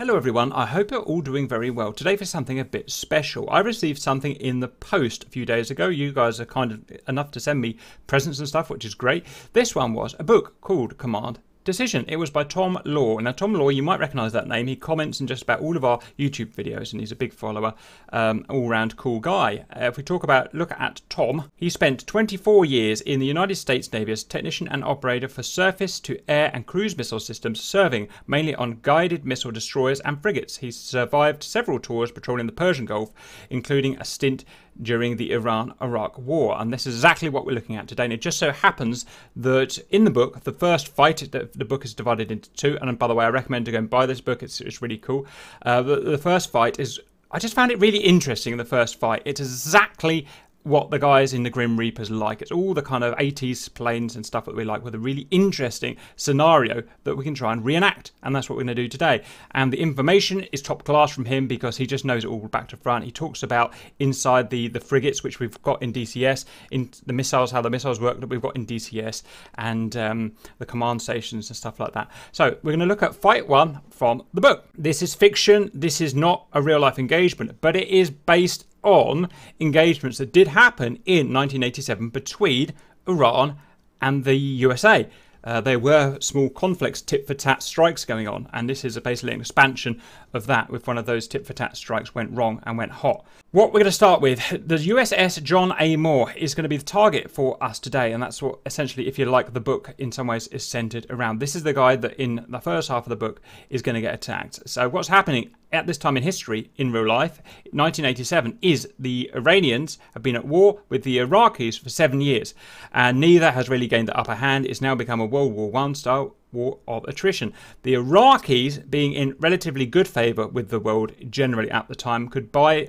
Hello everyone, I hope you're all doing very well. Today for something a bit special. I received something in the post a few days ago. You guys are kind of enough to send me presents and stuff, which is great. This one was a book called Command Decision. It was by Tom Law. Now Tom Law, you might recognise that name. He comments in just about all of our YouTube videos and he's a big follower, all-round cool guy. If we look at Tom, he spent 24 years in the United States Navy as technician and operator for surface to air and cruise missile systems, serving mainly on guided missile destroyers and frigates. He survived several tours patrolling the Persian Gulf, including a stint during the Iran-Iraq War, and this is exactly what we're looking at today. And it just so happens that in the book, the first fight, the book is divided into two, and by the way, I recommend to go and buy this book. It's really cool. The first fight is, I just found it really interesting. The first fight, it's exactly what the guys in the Grim Reapers like. It's all the kind of 80s planes and stuff that we like, with a really interesting scenario that we can try and reenact, and that's what we're going to do today. And the information is top class from him because he just knows it all back to front. He talks about inside the frigates, which we've got in DCS, in the missiles, how the missiles work that we've got in DCS, and the command stations and stuff like that. So we're going to look at fight one from the book. This is fiction. This is not a real life engagement, but it is based on engagements that did happen in 1987 between Iran and the USA. There were small conflicts, tit-for-tat strikes going on, and this is basically an expansion of that, with one of those tit-for-tat strikes went wrong and went hot. What we're going to start with, the USS John A. Moore is going to be the target for us today, and that's what essentially, if you like, the book in some ways is centered around. This is the guy that in the first half of the book is going to get attacked. So what's happening at this time in history, in real life, 1987, is the Iranians have been at war with the Iraqis for 7 years, and neither has really gained the upper hand. It's now become a World War I style war of attrition. The Iraqis, being in relatively good favour with the world generally at the time, could buy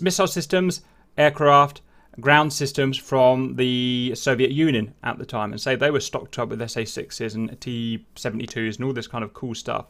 missile systems, aircraft, ground systems from the Soviet Union at the time, and say they were stocked up with SA-6s and T-72s and all this kind of cool stuff.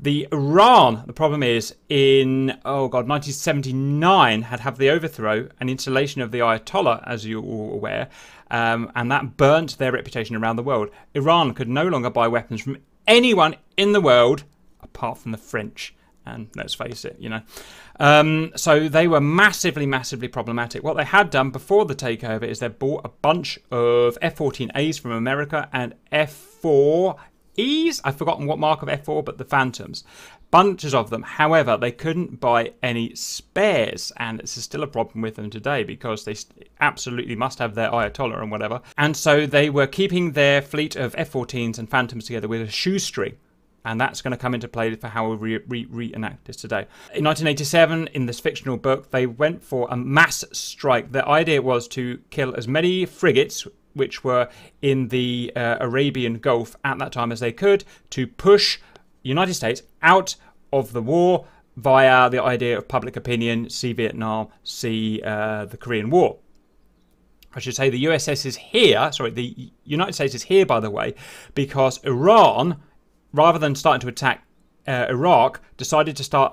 The Iran, the problem is, in, 1979, had the overthrow and installation of the Ayatollah, as you're all aware, and that burnt their reputation around the world. Iran could no longer buy weapons from anyone in the world apart from the French. And let's face it, you know. So they were massively, massively problematic. What they had done before the takeover is they bought a bunch of F-14As from America and F-4... E's, I've forgotten what mark of F4, but the Phantoms, bunches of them. However, they couldn't buy any spares, and it's still a problem with them today because they absolutely must have their Ayatollah and whatever. And so they were keeping their fleet of F-14s and Phantoms together with a shoestring. And that's going to come into play for how we reenact this today. In 1987, in this fictional book, they went for a mass strike. The idea was to kill as many frigates, which were in the Arabian Gulf at that time, as they could, to push the United States out of the war via the idea of public opinion, see Vietnam, see the Korean War. I should say the USS is here, sorry, the United States is here, by the way, because Iran, rather than starting to attack Iraq, decided to start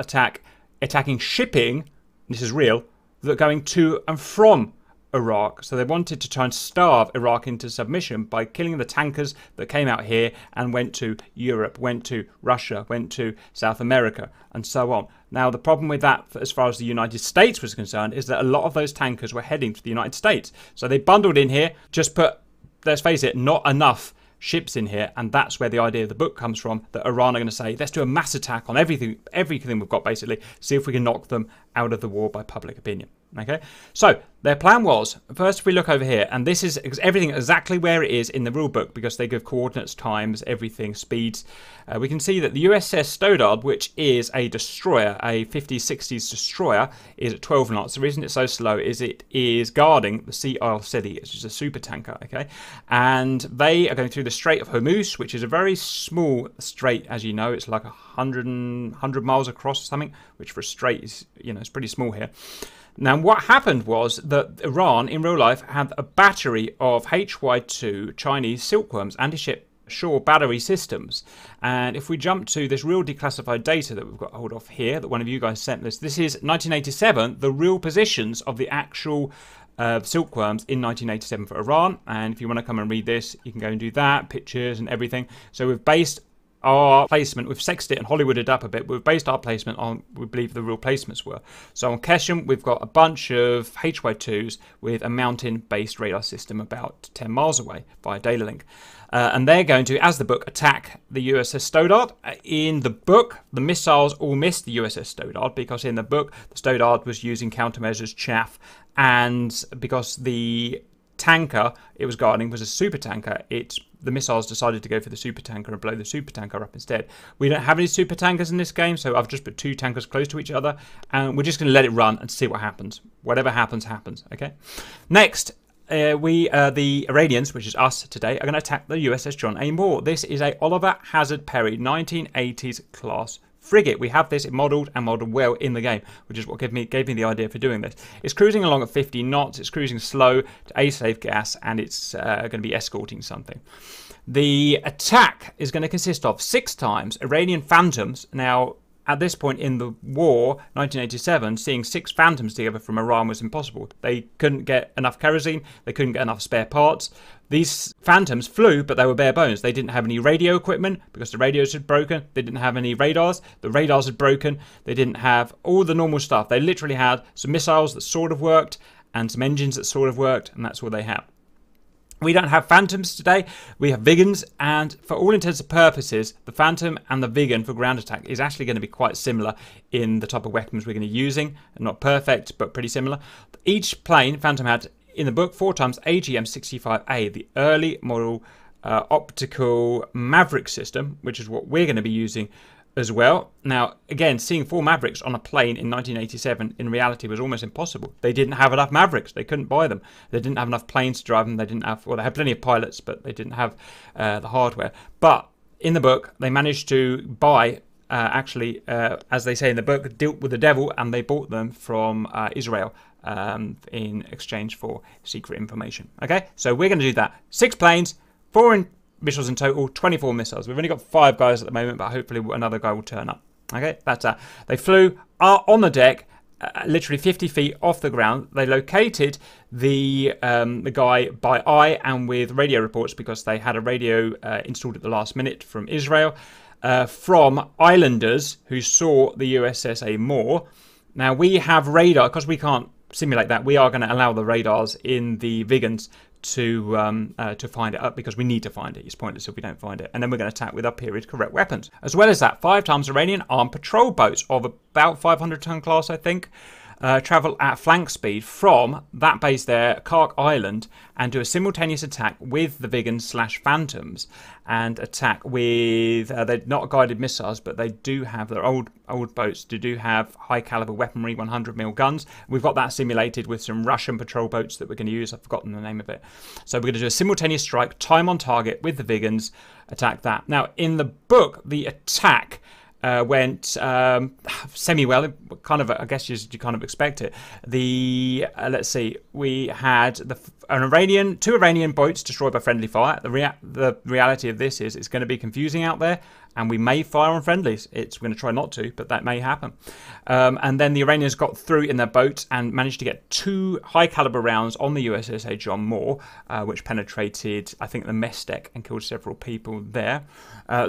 attacking shipping, this is real, that going to and from Iraq. So they wanted to try and starve Iraq into submission by killing the tankers that came out here and went to Europe, went to Russia, went to South America, and so on. Now, the problem with that, as far as the United States was concerned, is that a lot of those tankers were heading to the United States. So they bundled in here, just put, let's face it, not enough ships in here, and that's where the idea of the book comes from, that Iran are going to say, let's do a mass attack on everything we've got, basically, see if we can knock them out of the war by public opinion. Okay, so their plan was, first if we look over here, and this is everything exactly where it is in the rule book because they give coordinates, times, everything, speeds. We can see that the USS Stoddard, which is a destroyer, a 50-60s destroyer, is at 12 knots. The reason it's so slow is it is guarding the Sea Isle City, which is a super tanker, okay? And they are going through the Strait of Hormuz, which is a very small strait, as you know. It's like 100 miles across or something, which for a strait is, you know, it's pretty small here. Now, what happened was that Iran, in real life, had a battery of HY2 Chinese Silkworms, anti-ship shore battery systems. And if we jump to this real declassified data that we've got hold of here, that one of you guys sent this, this is 1987, the real positions of the actual Silkworms in 1987 for Iran. And if you want to come and read this, you can go and do that, pictures and everything. So we've based our placement, we've sexed it and Hollywooded up a bit, but we've based our placement on, we believe the real placements were. So on Qeshm, we've got a bunch of HY2s with a mountain-based radar system about 10 miles away via data link. And they're going to, as the book, attack the USS Stoddard. In the book, the missiles all missed the USS Stoddard because in the book, the Stoddard was using countermeasures chaff, and because the tanker it was guarding was a super tanker, the missiles decided to go for the super tanker and blow the super tanker up instead. We don't have any super tankers in this game, so I've just put two tankers close to each other, and we're just going to let it run and see what happens. Whatever happens, happens. Okay. Next, the Iranians, which is us today, are going to attack the USS John A. Moore. This is a Oliver Hazard Perry 1980s class frigate. We have this modelled and modelled well in the game, which is what gave me the idea for doing this. It's cruising along at 50 knots. It's cruising slow to A-save gas, and it's going to be escorting something. The attack is going to consist of 6 times Iranian Phantoms. Now, at this point in the war, 1987, seeing 6 Phantoms together from Iran was impossible. They couldn't get enough kerosene. They couldn't get enough spare parts. These Phantoms flew, but they were bare bones. They didn't have any radio equipment because the radios had broken. They didn't have any radars. The radars had broken. They didn't have all the normal stuff. They literally had some missiles that sort of worked and some engines that sort of worked, and that's all they had. We don't have Phantoms today, we have Viggens, and for all intents and purposes, the Phantom and the Viggen for ground attack is actually going to be quite similar in the type of weapons we're going to be using. Not perfect, but pretty similar. Each plane, Phantom had, in the book, 4 times AGM-65A, the early model optical Maverick system, which is what we're going to be using as well. Now, again, seeing 4 Mavericks on a plane in 1987 in reality was almost impossible. They didn't have enough Mavericks. They couldn't buy them. They didn't have enough planes to drive them. They didn't have, well, they had plenty of pilots, but they didn't have the hardware. But in the book, they managed to buy, as they say in the book, dealt with the devil, and they bought them from Israel in exchange for secret information. Okay, so we're going to do that. 6 planes, 4 in missiles in total, 24 missiles. We've only got 5 guys at the moment, but hopefully another guy will turn up. Okay, that's that. They flew on the deck, literally 50 feet off the ground. They located the guy by eye and with radio reports because they had a radio installed at the last minute from Israel, from islanders who saw the USS A. Moore. Now, we have radar, because we can't simulate that. We are going to allow the radars in the Viggens to find it up, because we need to find it. It's pointless if we don't find it. And then we're going to attack with our period correct weapons. As well as that, 5 times Iranian armed patrol boats of about 500-ton class, I think, travel at flank speed from that base there, Kark Island, and do a simultaneous attack with the Viggen/Phantoms, and attack with they're not guided missiles, but they do have their old boats. They do have high caliber weaponry, 100mm guns. We've got that simulated with some Russian patrol boats that we're going to use. I've forgotten the name of it. So we're going to do a simultaneous strike, time on target with the Viggens, attack that. Now in the book, the attack went semi-well, kind of, I guess you kind of expect it. The, let's see, we had two Iranian boats destroyed by friendly fire. The reality of this is it's going to be confusing out there, and we may fire on friendlies. We're going to try not to, but that may happen. And then the Iranians got through in their boats and managed to get 2 high-caliber rounds on the USS John Moore, which penetrated, I think, the mess deck and killed several people there.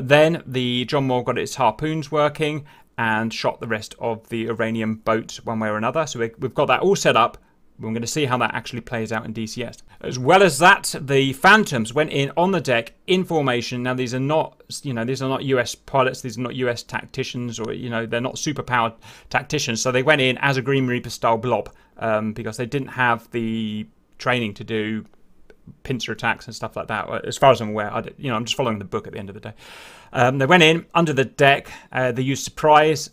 Then the John Moore got its harpoons working and shot the rest of the Iranian boats one way or another. So we've got that all set up. We're going to see how that actually plays out in DCS. As well as that, the Phantoms went in on the deck in formation. Now these are not, these are not US pilots. These are not US tacticians, or they're not superpowered tacticians. So they went in as a Grim Reaper style blob because they didn't have the training to do pincer attacks and stuff like that. As far as I'm aware, I'm just following the book at the end of the day. They went in under the deck. They used surprise,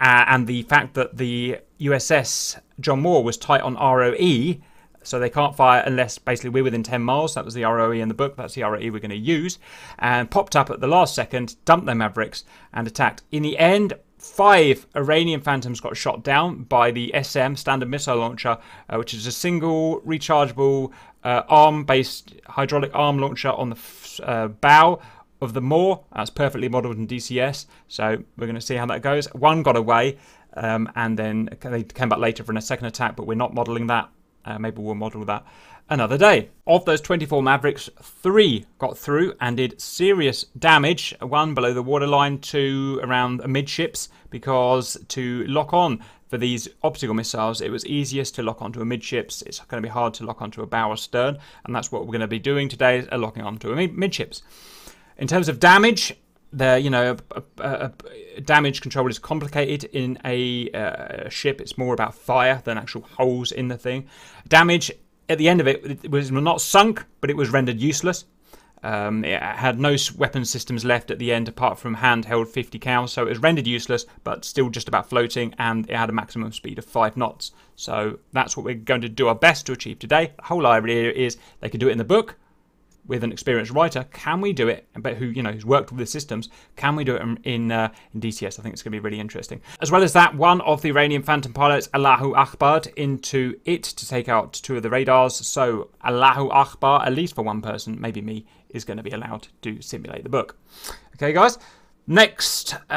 and the fact that the USS John Moore was tight on ROE, so they can't fire unless basically we're within 10 miles. That was the ROE in the book. That's the ROE we're going to use. And popped up at the last second, dumped their Mavericks, and attacked. In the end, 5 Iranian Phantoms got shot down by the SM, Standard Missile Launcher, which is a single rechargeable arm-based hydraulic arm launcher on the bow of the Moore. That's perfectly modelled in DCS, so we're going to see how that goes. One got away, and then they came back later for a second attack, but we're not modelling that. Maybe we'll model that another day. Of those 24 Mavericks, 3 got through and did serious damage. 1 below the waterline, 2 around amidships, because to lock on for these obstacle missiles, it was easiest to lock onto amidships. It's going to be hard to lock onto a bow or stern, and that's what we're going to be doing today, is locking onto amidships. In terms of damage, damage control is complicated in a ship. It's more about fire than actual holes in the thing. Damage at the end of it was not sunk, but it was rendered useless. It had no weapon systems left at the end apart from handheld 50 cal, so it was rendered useless, but still just about floating, and it had a maximum speed of 5 knots. So that's what we're going to do our best to achieve today. The whole idea is they could do it in the book with an experienced writer. Can we do it? But who, who's worked with the systems? Can we do it in DCS? I think it's going to be really interesting. As well as that, one of the Iranian Phantom pilots, Allahu Akbar, into it to take out 2 of the radars. So Allahu Akbar, at least for one person, maybe me, is going to be allowed to simulate the book. Okay, guys. Next, we've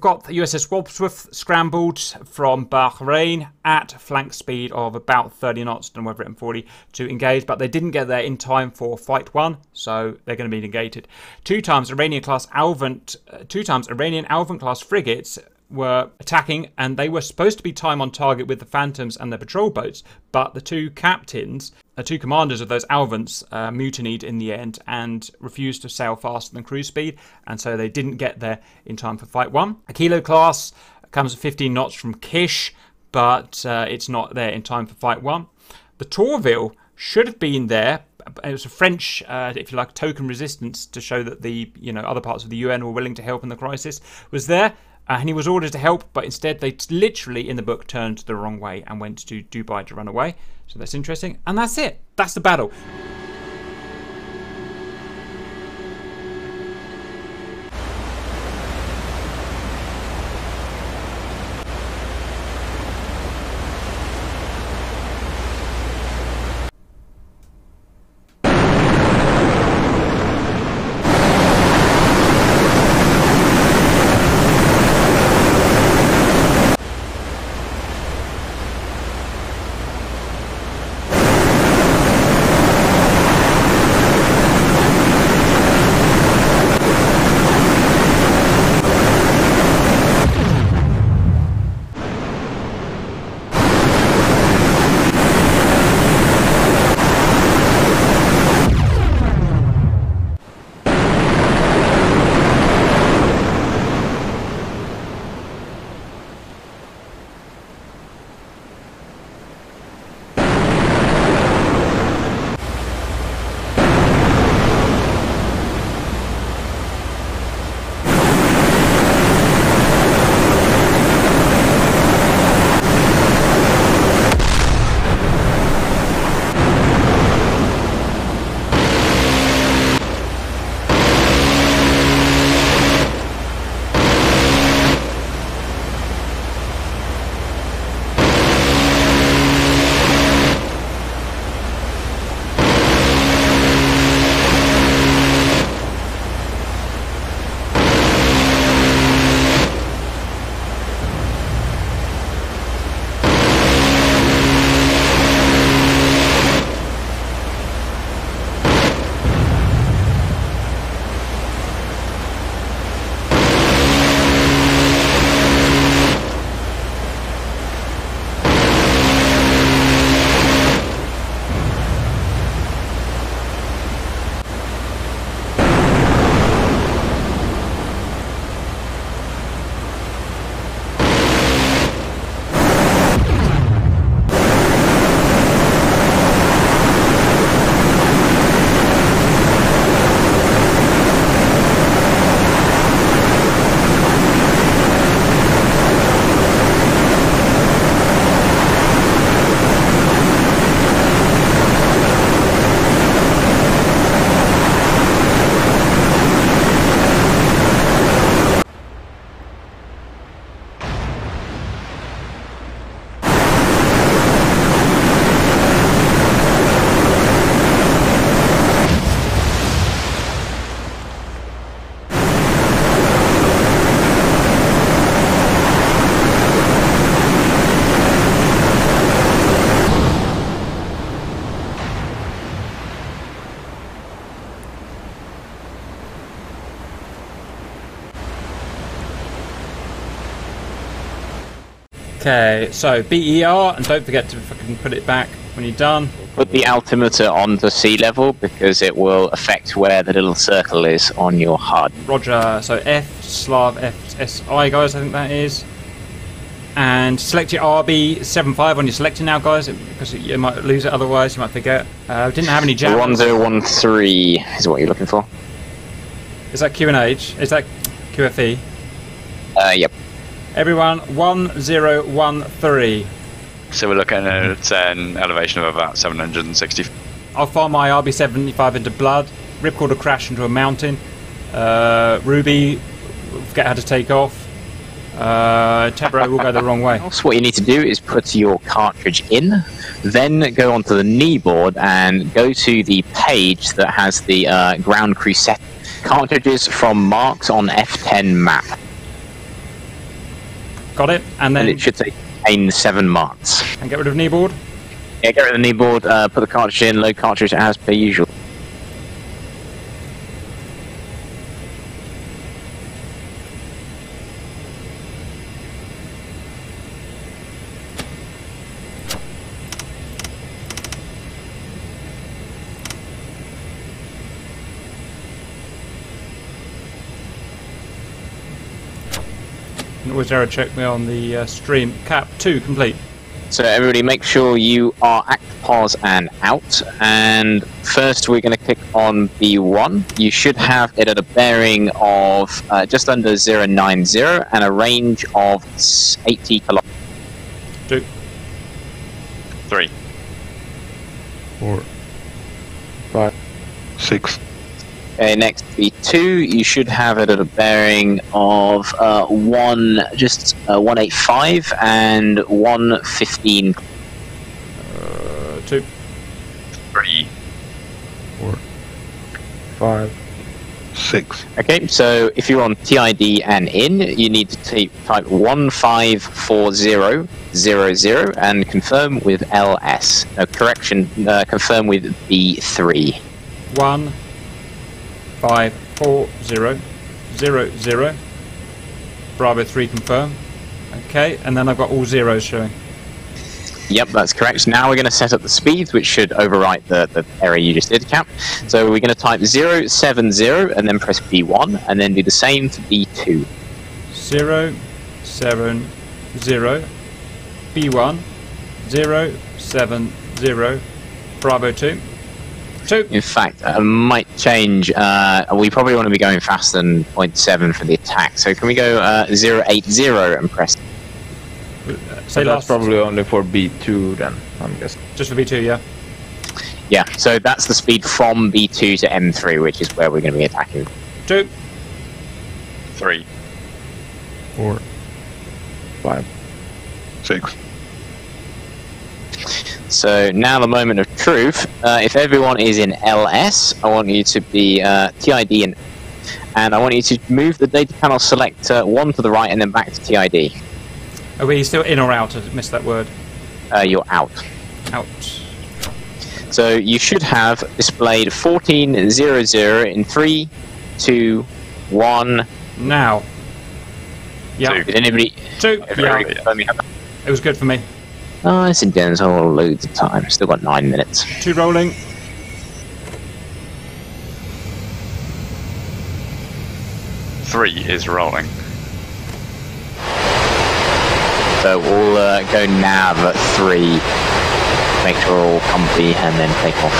got the USS Wolfsworth scrambled from Bahrain at flank speed of about 30 knots, don't know whether it's 40, to engage, but they didn't get there in time for fight 1, so they're going to be negated. 2 times Iranian-class Alvent, 2 times Iranian Alvent-class frigates were attacking, and they were supposed to be time on target with the Phantoms and the patrol boats, but the 2 commanders of those Alvents mutinied in the end and refused to sail faster than cruise speed, and so they didn't get there in time for fight 1. Aquilo class comes at 15 knots from Qeshm, but it's not there in time for fight 1. The Tourville should have been there. It was a French, if you like, token resistance to show that the other parts of the UN were willing to help in the crisis, was there. And he was ordered to help, but instead they literally, in the book, turned the wrong way and went to Dubai to run away. So that's interesting. And that's it. That's the battle. Okay, so BER, and don't forget to fucking put it back when you're done. Put the altimeter on the sea level because it will affect where the little circle is on your HUD. Roger, so F/FSI, guys, I think that is. And select your RB75 on your selector now, guys, because you might lose it otherwise, you might forget. Didn't have any jams. 1013 is what you're looking for. Is that QNH? Is that QFE? Yep. Everyone, 1013. So we're looking at an elevation of about 760. I'll fire my RB75 into blood. Ripcord will crash into a mountain. Ruby, forget how to take off. Tebro will go the wrong way. So what you need to do is put your cartridge in, then go onto the kneeboard and go to the page that has the ground crew set cartridges from marks on F10 map. Got it, and then... And it should say aim 7 marks. And get rid of kneeboard? Yeah, get rid of the kneeboard, put the cartridge in, load cartridge as per usual. Always error check me on the stream. Cap 2 complete. So everybody, make sure you are act, pause, and out. And first, we're going to click on B1. You should have it at a bearing of just under 090 and a range of 80 kilometers. 2, 3, 4, 5, 6. Okay, next B2, you should have it at a bearing of 185 and 115. 2, 3, 4, 5, 6. Okay, so if you're on TID and in, you need to type 154000 and confirm with LS. No, correction, confirm with B3. 154000. Bravo 3 confirm. Okay, and then I've got all zeros showing. Yep, that's correct. So now we're going to set up the speeds, which should overwrite the error you just did, Cap. So we're going to type 070 and then press B1, and then do the same for B2. 070 B1 070 Bravo 2. In fact, I might change. We probably want to be going faster than 0.7 for the attack. So can we go 080 and press? So that's probably only for B2 then, I'm guessing. Just for B2, yeah. Yeah, so that's the speed from B2 to M3, which is where we're going to be attacking. 2, 3, 4, 5, 6. So now the moment of truth. If everyone is in LS, I want you to be TID and I want you to move the data panel selector 1 to the right and then back to TID. Are we still in or out? I missed that word. You're out. Out. So you should have displayed 1400 in 3, 2, 1. Now. Yeah. Did anybody? 2. Yeah. It was good for me. Nice and gentle, loads of time. Still got 9 minutes. 2 rolling. Three is rolling. So we'll go nav at 3. Make sure we're all comfy and then take off.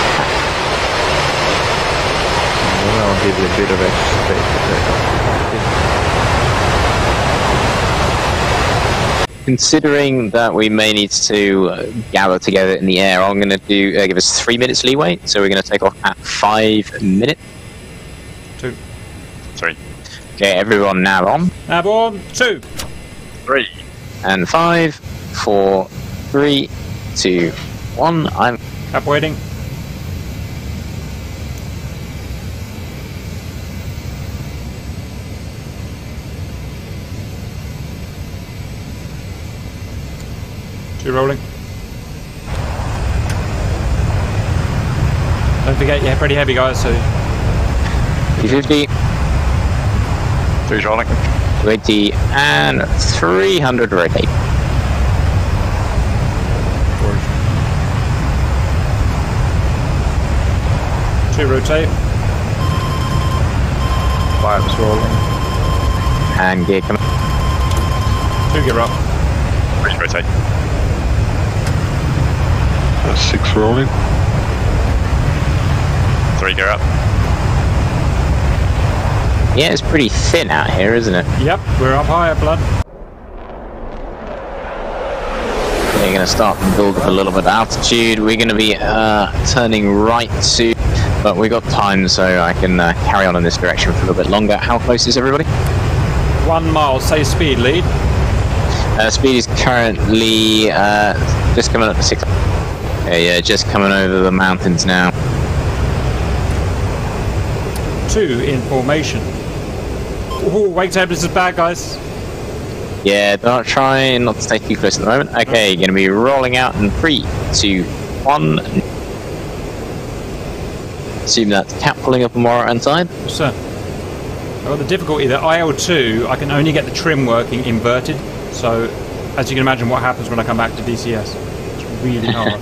I'll give you a bit of extra space to take off. Considering that we may need to gather together in the air, I'm going to do give us 3 minutes leeway. So we're going to take off at 5 minutes. 2, 3. Okay, everyone, nav on. Nav on. 2, 3, and 5. 4, 3, 2, 1. I'm up waiting. Rolling. Don't forget, yeah, pretty heavy, guys. So 250. 3's rolling. 20 and 300 rotate. HY2, rotate. Flaps rolling. And gear coming. Two gear up. Just rotate. That's six rolling. Three gear up. Yeah, it's pretty thin out here, isn't it? Yep, we're up higher, blood. We're going to start to build a little bit of altitude. We're going to be turning right soon, but we've got time, so I can carry on in this direction for a little bit longer. How close is everybody? 1 mile, say speed lead. Speed is currently just coming up to 6. Yeah, just coming over the mountains now. 2 in formation. Oh, wake up, this is bad, guys. Yeah, don't try not to stay too close at the moment. Okay, gonna be rolling out in 3, 2, 1. Assume that's cap pulling up on our right-hand side. Yes, sir. Well, the difficulty that IL2, I can only get the trim working inverted. So, as you can imagine, what happens when I come back to DCS? It's really hard.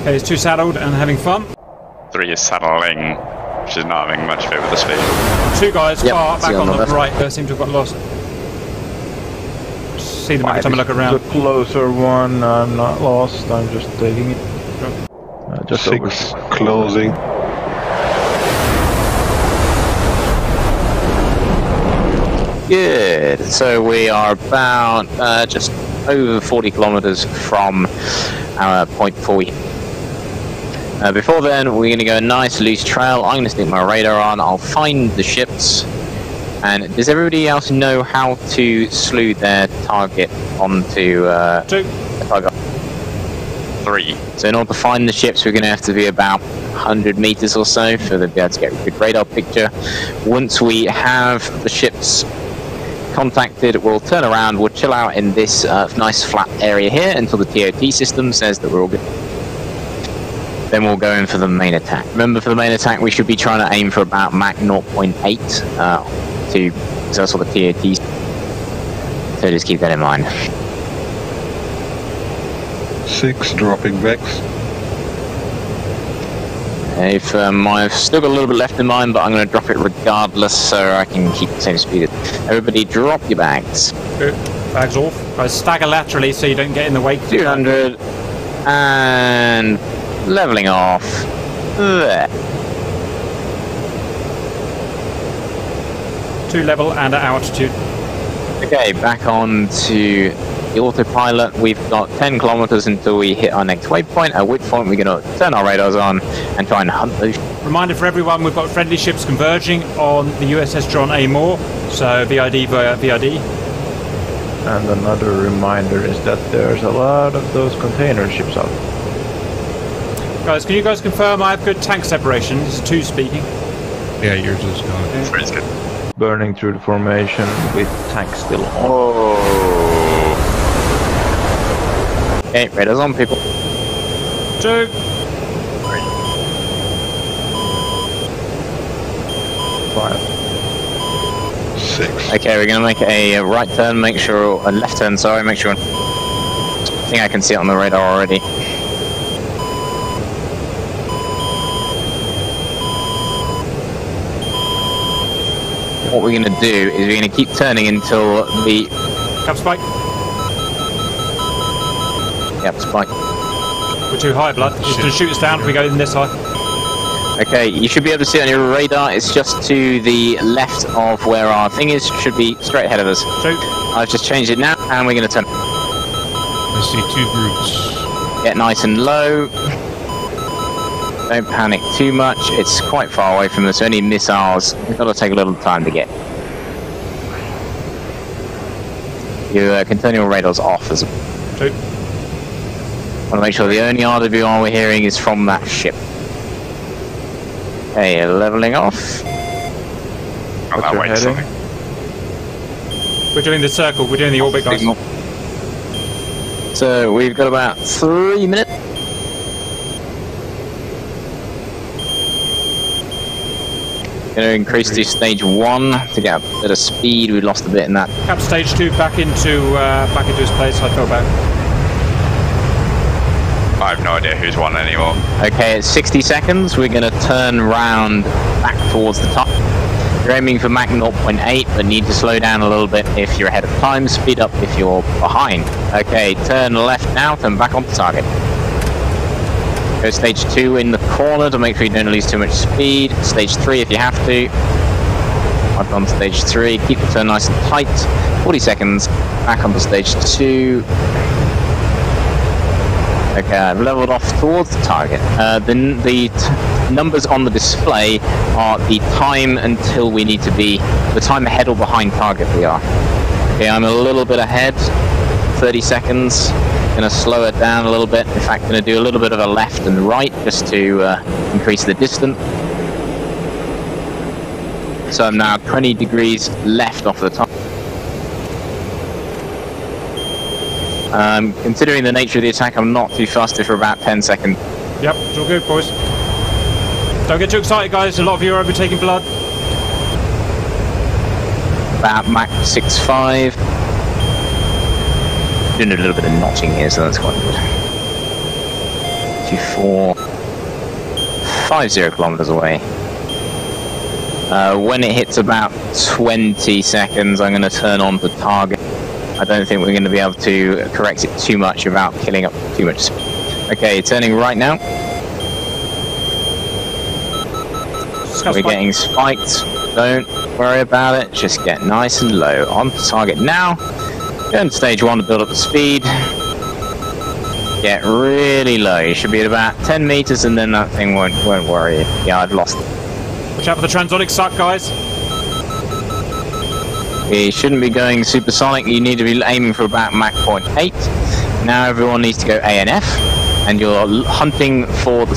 Okay, it's 2 saddled and having fun. 3 is saddling. She's not having much of it with the speed. 2 guys far back on the right. They seem to have got lost. See them every time I look around. The closer one. I'm not lost. I'm just taking it. Sure. Just 6 closing. Good. So we are about just over 40 kilometers from our point before we. Before then, we're going to go a nice loose trail. I'm going to stick my radar on. I'll find the ships. And does everybody else know how to slew their target onto... 2. Target? 3. So in order to find the ships, we're going to have to be about 100 meters or so for them to be able to get a good radar picture. Once we have the ships contacted, we'll turn around. We'll chill out in this nice flat area here until the TOT system says that we're all good. Then we'll go in for the main attack. Remember, for the main attack, we should be trying to aim for about Mach 0.8 to that's all the TOTs. So just keep that in mind. 6 dropping Vex. If I've still got a little bit left in mind, but I'm going to drop it regardless, so I can keep the same speed. Everybody, drop your bags. Bags off. I stagger laterally so you don't get in the wake. 200 and. Leveling off there. 2 level and at altitude. Okay, back on to the autopilot. We've got 10 kilometers until we hit our next waypoint, at which point we're going to turn our radars on and try and hunt those. Reminder for everyone, we've got friendly ships converging on the USS John A. Moore, so VID via VID. And another reminder is that there's a lot of those container ships out there. Guys, can you guys confirm I have good tank separation? This is 2 speaking. Yeah, yours is gone. Okay. Good. Burning through the formation with tank still on. Oh. Okay, radars on, people. 2. 3. 5. 6. Okay, we're gonna make a right turn. Make sure a left turn. Sorry, make sure. I think I can see it on the radar already. What we're going to do is we're going to keep turning until the... Cap spike. Cap spike. We're too high, blood. Just to shoot us down if we go in this high. Okay, you should be able to see it on your radar. It's just to the left of where our thing is. Should be straight ahead of us. True. I've just changed it now, and we're going to turn. I see 2 groups. Get nice and low. Don't panic too much, it's quite far away from us, only missiles, we've got to take a little time to get. You can turn your radars off as well. True. Want to make sure the only RWR we're hearing is from that ship. Okay, levelling off. Oh, that way, sorry. We're doing the circle, we're doing the orbit, guys. So, we've got about 3 minutes. Going to increase to stage 1 to get a bit of speed. We lost a bit in that. Cap stage 2 back into his place. I fell back. I have no idea who's won anymore. Okay, it's 60 seconds. We're going to turn round back towards the top. You're aiming for Mach 0.8, but need to slow down a little bit if you're ahead of time, speed up if you're behind. Okay, turn left now, turn back onto target. Go stage 2 in the corner to make sure you don't lose too much speed. Stage 3 if you have to. Back on stage 3, keep the turn nice and tight. 40 seconds, back onto stage 2. Okay, I've leveled off towards the target. The numbers on the display are the time until we need to be, the time ahead or behind target we are. Okay, I'm a little bit ahead, 30 seconds. Going to slow it down a little bit. In fact, going to do a little bit of a left and right just to increase the distance. So I'm now 20 degrees left off the top. Considering the nature of the attack, I'm not too fussed for about 10 seconds. Yep, it's all good, boys. Don't get too excited, guys. A lot of you are overtaking blood. About Mach 6.5. Doing a little bit of notching here, so that's quite good. 2, 4, 50 kilometers away. When it hits about 20 seconds, I'm going to turn on the target. I don't think we're going to be able to correct it too much without killing up too much speed. Okay, turning right now. We're getting spiked. Don't worry about it. Just get nice and low. On target now. Turn to stage 1 to build up the speed. Get really low. You should be at about 10 meters and then that thing won't worry you. Yeah, I've lost it. Watch out for the transonic suck, guys. You shouldn't be going supersonic. You need to be aiming for about Mach 0.8. Now everyone needs to go ANF, and you're hunting for the...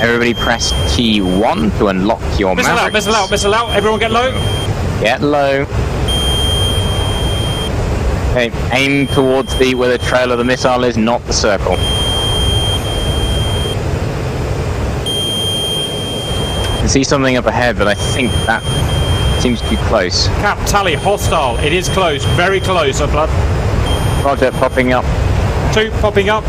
Everybody press T1 to unlock your missile Mavericks. Missile out. Everyone get low. Get low. Okay, aim towards the where the trail of the missile is, not the circle. I can see something up ahead, but I think that seems too close. Cap, tally, hostile. It is close, very close, blood. Roger, popping up. 2, popping up.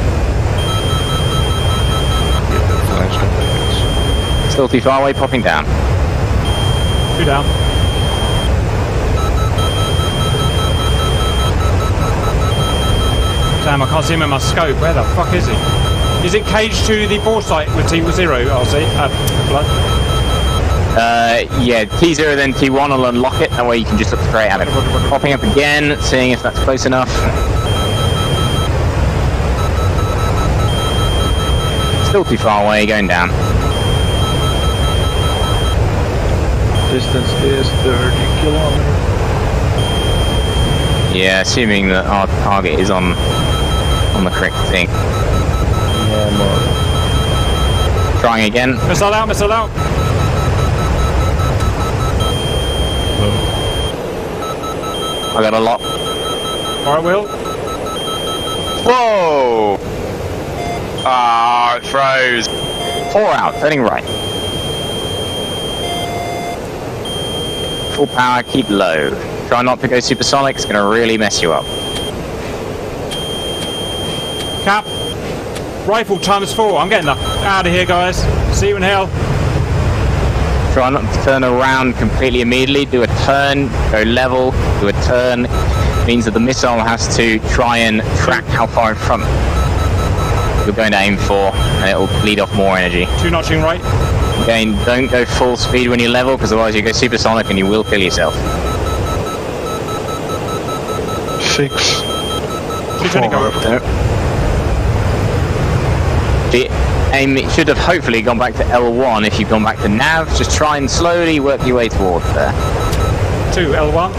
Still too far away, popping down. 2 down. Damn, I can't see him in my scope. Where the fuck is he? Is it caged to the bore site with T0? I'll see. Blood. Yeah, T0 then T1 will unlock it. That way you can just look straight at it. Popping up again, seeing if that's close enough. Still too far away, going down. Distance is 30 kilometers. Yeah, assuming that our target is on the correct thing. Yeah, trying again. Missile out, missile out. Whoa. I got a lot. Alright, Will. Whoa! Ah, it froze. 4 out, turning right. Full power, keep low. Try not to go supersonic, it's going to really mess you up. Cap, rifle ×4, I'm getting the f out of here, guys. See you in hell. Try not to turn around completely immediately, do a turn, go level, do a turn. It means that the missile has to try and track how far in front you're going to aim for, and it will bleed off more energy. 2 notching right. Again, don't go full speed when you level, because otherwise you go supersonic and you will kill yourself. 6. The aim it should have hopefully gone back to L1 if you've gone back to nav. Just try and slowly work your way towards there. 2, L1.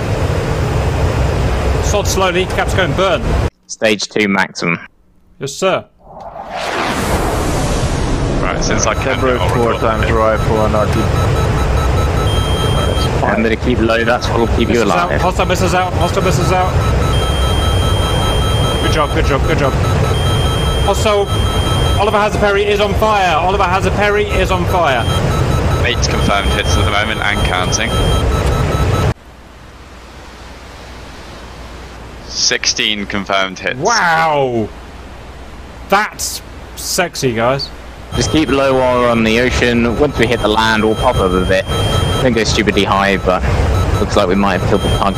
Sod slowly, caps going burn. Stage 2 maximum. Yes, sir. Right, since I can route 4 times rifle and artillery. I'm going to keep low, that's what will keep you alive. Hostile missiles out, hostile missiles out. Good job, good job, good job. Also, Oliver Hazard Perry is on fire. Oliver Hazard Perry is on fire. 8 confirmed hits at the moment and counting. 16 confirmed hits. Wow! That's sexy, guys. Just keep low while on the ocean. Once we hit the land, we'll pop up a bit. Don't go stupidly high, but looks like we might have killed the pug.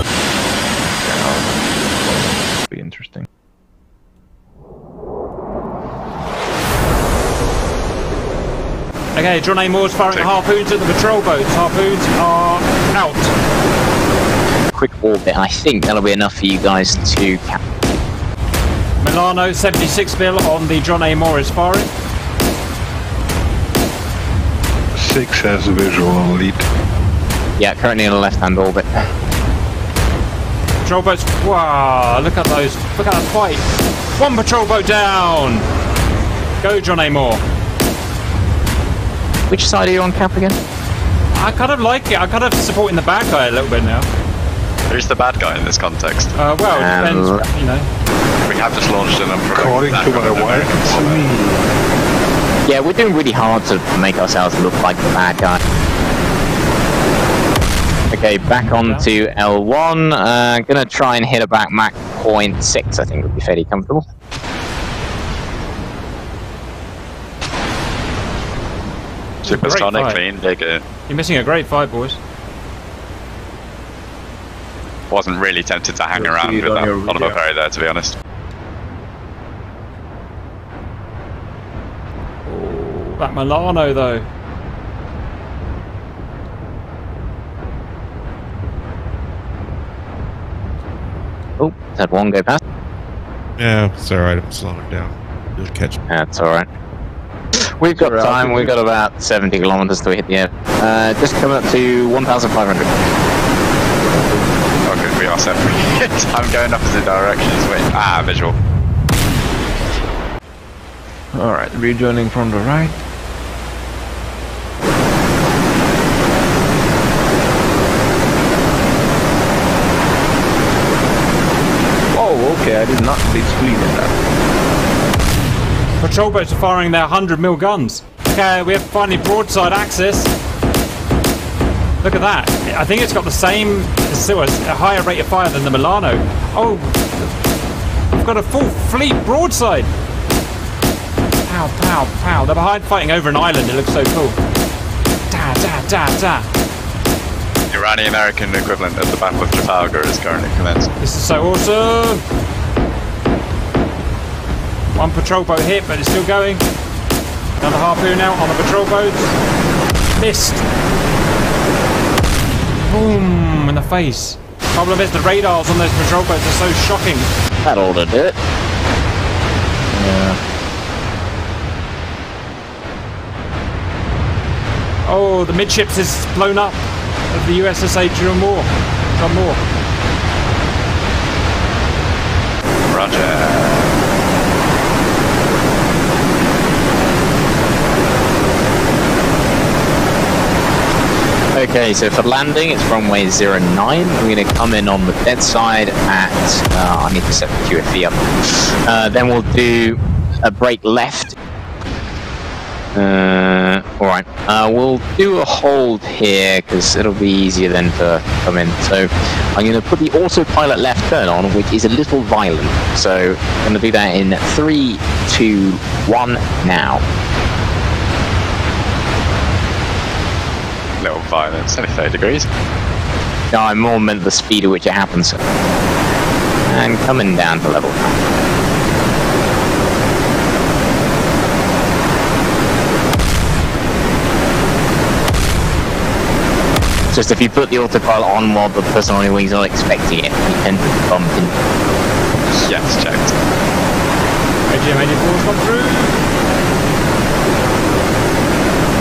Be interesting. Okay, John A. Moore's firing harpoons at the patrol boats. Harpoons are out. Quick orbit, and I think that'll be enough for you guys to capture. Milano 76 mil on the John A. Moore is firing. 6 has visual on lead. Yeah, currently in the left-hand orbit. Patrol boats. Wow, look at those. Look at that fight. One patrol boat down. Go, John A. Moore. Which side are you on, Cap, again? I kind of like it. I kind of supporting the bad guy a little bit now. Who's the bad guy in this context? Well, it depends, you know. We have just launched an according to my wife. Yeah, we're doing really hard to make ourselves look like the bad guy. Okay, back on to L1. Gonna try and hit about Mach 0.6, I think would be fairly comfortable. Supersonic clean, dig it. You're missing a great fight, boys. Wasn't really tempted to hang around with that Oliver Perry there, to be honest. Oh, that Milano, though. Oh, had one go past. Yeah, it's alright, I'm slowing down. You'll catch me. That's alright. We've got time, we've got about 70 kilometers till we hit the air. Just coming up to 1,500. Okay, we are set. I'm going opposite directions. Wait, visual. Alright, rejoining from the right. Oh, okay, I did not see clean in that. Patrol boats are firing their 100 mil guns. Okay, we have finally broadside access. Look at that. I think it's got the same, a higher rate of fire than the Milano. Oh, we've got a full fleet broadside. Pow, pow, pow. They're behind fighting over an island. It looks so cool. Da, da, da, da. The Iranian-American equivalent of the Battle of Trafalgar is currently commenced. This is so awesome. One patrol boat hit, but it's still going. Another harpoon out on the patrol boats. Missed. Boom, in the face. Problem is the radars on those patrol boats are so shocking. That ought to do it. Yeah. Oh, the midships is blown up of the USS John Moore. Roger. Okay, so for landing, it's runway 09. I'm going to come in on the dead side at... I need to set the QFV up. Then we'll do a break left. Alright, we'll do a hold here, because it'll be easier then to come in. So, I'm going to put the autopilot left turn on, which is a little violent. So, I'm going to do that in 3, 2, 1, now. Little violence, 30 degrees. No, I more meant the speed at which it happens. And coming down to level. Just if you put the autopilot on while the person on your wings are expecting it, you tend to bump in. Yes, checked. AGM-84's come through.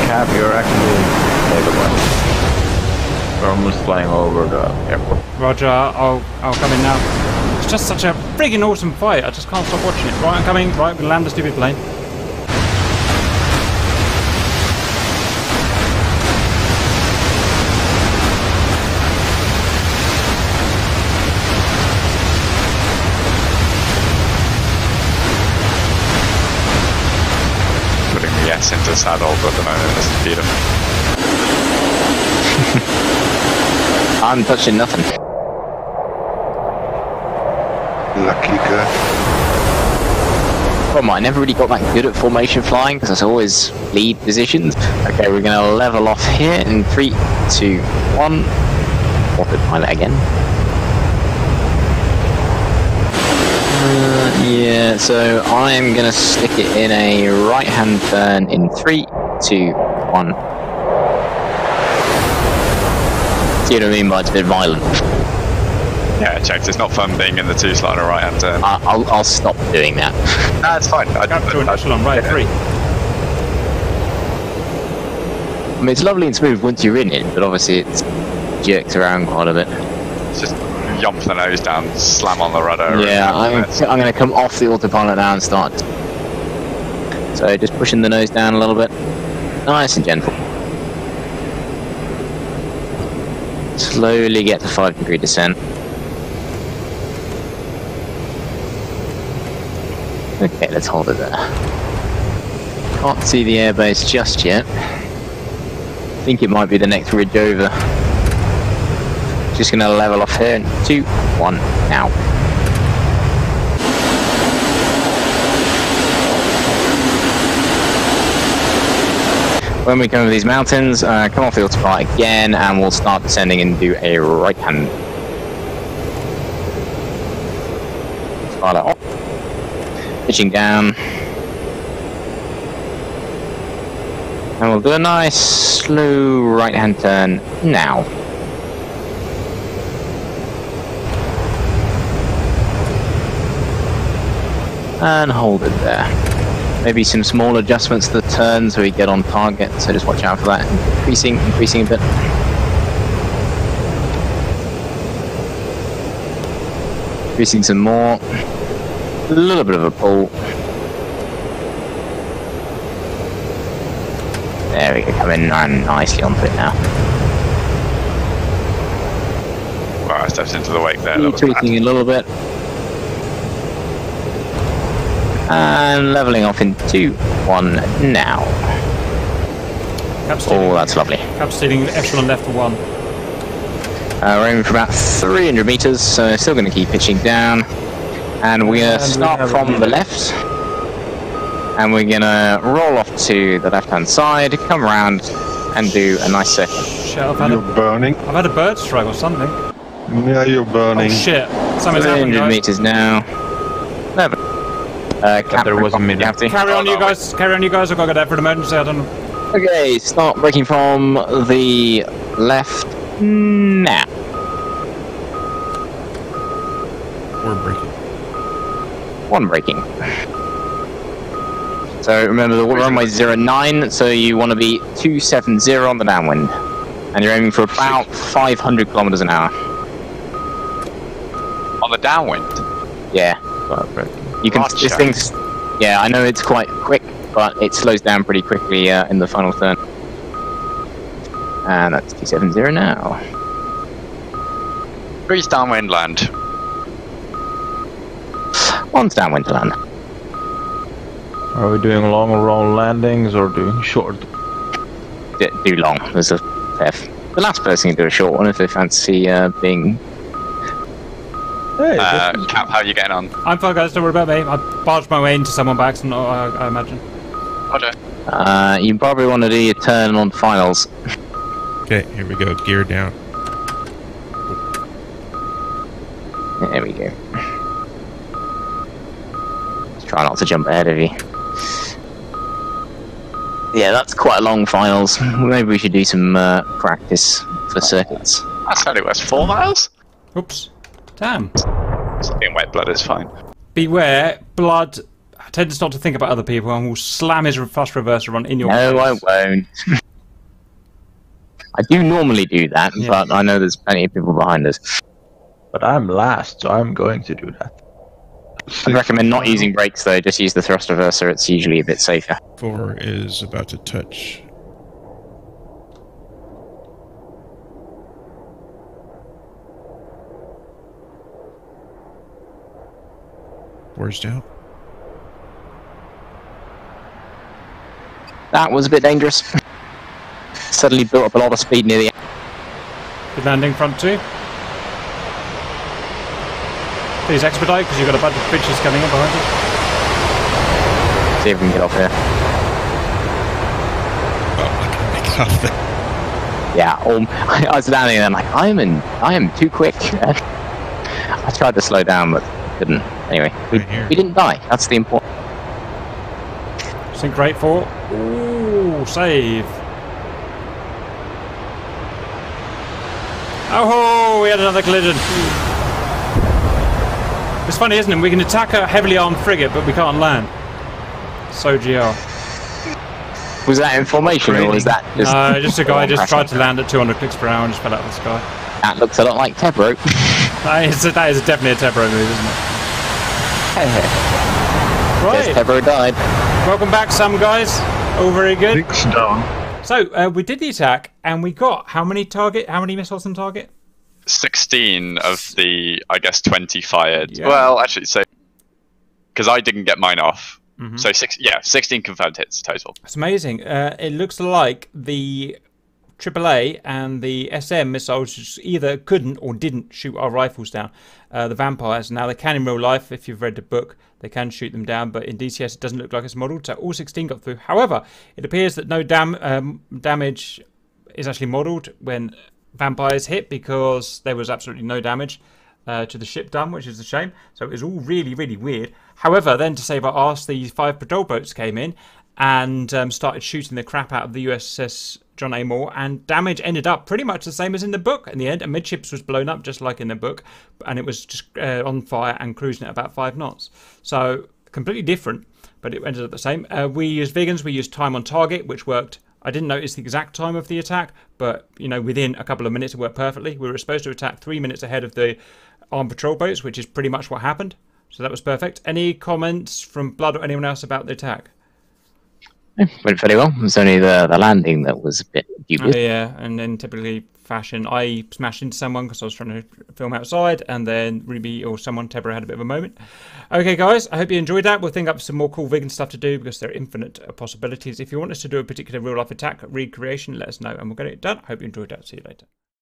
Cap, you're actually... We're almost flying over the airport. Roger, I'll come in now. It's just such a friggin' awesome fight, I just can't stop watching it. Right, I'm coming, right, we land the stupid plane. Putting the S into saddle at the moment, this is beautiful. I'm touching nothing. Lucky guy. problem. I never really got that good at formation flying because I always lead positions. Okay, we're going to level off here in 3, 2, 1. What did pilot again? Yeah, so I'm going to stick it in a right-hand turn in 3, 2, 1. See what I mean by it's a bit violent. Yeah, it checks. It's not fun being in the two-slider right-hand turn. I'll stop doing that. Nah, it's fine. Right, three. I mean, it's lovely and smooth once you're in it, but obviously it jerks around quite a bit. It's just yomp the nose down, slam on the rudder. Yeah, I'm going to come off the autopilot now and start. So just pushing the nose down a little bit. Nice and gentle. Slowly get to 5-degree descent. Okay, let's hold it there. Can't see the airbase just yet. I think it might be the next ridge over. Just gonna level off here in 2, 1, now. When we come over these mountains, come off the autopilot again and we'll start descending and do a right hand. Fire that off. Pitching down, and we'll do a nice slow right-hand turn now. And hold it there. Maybe some small adjustments to the turn so we get on target, so just watch out for that. Increasing a bit. Increasing some more. A little bit of a pull. There we go, coming nicely onto it now. Wow, I stepped into the wake there. Tweaking a little bit. And levelling off in 2, 1 now. Oh, that's lovely. Cap steering echelon left for 1. We're aiming for about 300 metres, so still going to keep pitching down. And we're going to start from the left, and we're going to roll off to the left-hand side, come around, and do a nice circuit. Shit, you're burning. I've had a bird strike or something. Yeah, you're burning. Oh, shit. Something's happened, 300 metres now. No, but... there was a minute. Carry on, you guys. Carry on, you guys. I've got to go there for an emergency. I don't know. Okay, start braking from the left now. We're braking. 1 braking. So remember the runway 09, so you want to be 270 on the downwind. And you're aiming for about 500 kilometers an hour. On the downwind? Yeah. You can just think, yeah, I know it's quite quick, but it slows down pretty quickly in the final turn. And that's 270 now. Breeze downwind land. On to downwind to land. Are we doing long roll landings or doing short? Do long. There's a the last person can do a short one if they fancy being. Hey, Cap, how are you getting on? I'm fine, guys. Don't worry about me. I barged my way into someone by accident, I imagine. Okay. You probably want to do your turn on finals. Okay, here we go. Gear down. There we go. Try not to jump ahead of you. Yeah, that's quite a long finals. Maybe we should do some practice for circuits. That's only worth 4 miles. Oops. Damn. Being wet blood is fine. Beware, blood tends not to think about other people and will slam his fast reverser on in your face. No, I won't. I do normally do that, yeah. But I know there's plenty of people behind us. But I'm last, so I'm going to do that. I'd recommend not using brakes though, just use the thrust reverser, it's usually a bit safer. 4 is about to touch. Where's down? That was a bit dangerous. Suddenly built up a lot of speed near the end. Good landing, front 2. Please expedite, because you've got a bunch of bitches coming in behind you. See if we can get off here. Oh, I can make it off there. Yeah, I was down here and I'm like, I am too quick. I tried to slow down, but couldn't. Anyway, we didn't die. That's the important. Sink right for. Ooh, save. Oh, we had another collision. It's funny, isn't it? We can attack a heavily armed frigate, but we can't land. So GR. Was that in formation or was that just... No, just a guy just tried to land at 200 clicks per hour and just fell out of the sky. That looks a lot like Tebro. that is definitely a Tebro move, isn't it? Right. Yes, Tebro died. Welcome back, some guys. All very good. 6 down. So, we did the attack and we got how many missiles on target? 16 of the, I guess, 20 fired. Yeah. Well, actually, so... Because I didn't get mine off. Mm-hmm. So 16 confirmed hits total. That's amazing. It looks like the AAA and the SM missiles either couldn't or didn't shoot our rifles down. The vampires, now they can in real life, if you've read the book, they can shoot them down, but in DCS it doesn't look like it's modelled, so all 16 got through. However, it appears that no damage is actually modelled when vampires hit, because there was absolutely no damage to the ship done, which is a shame. So it was all really, really weird. However, then to save our arse, these 5 patrol boats came in and started shooting the crap out of the USS John A. Moore, and damage ended up pretty much the same as in the book in the end. Amidships was blown up just like in the book, and it was just on fire and cruising at about 5 knots. So completely different, but it ended up the same. We used Viggens, we used time on target, which worked. I didn't notice the exact time of the attack, but you know, within a couple of minutes it worked perfectly. We were supposed to attack 3 minutes ahead of the armed patrol boats, which is pretty much what happened, so that was perfect. Any comments from Blood or anyone else about the attack? It went fairly well. It was only the landing that was a bit dubious. Yeah, and then typically fashion, I smashed into someone because I was trying to film outside, and then Ruby or someone, Tebra, had a bit of a moment. Okay guys, I hope you enjoyed that. We'll think up some more cool Viggen stuff to do, because there are infinite possibilities. If you want us to do a particular real life attack recreation, let us know and we'll get it done. I hope you enjoyed that. See you later.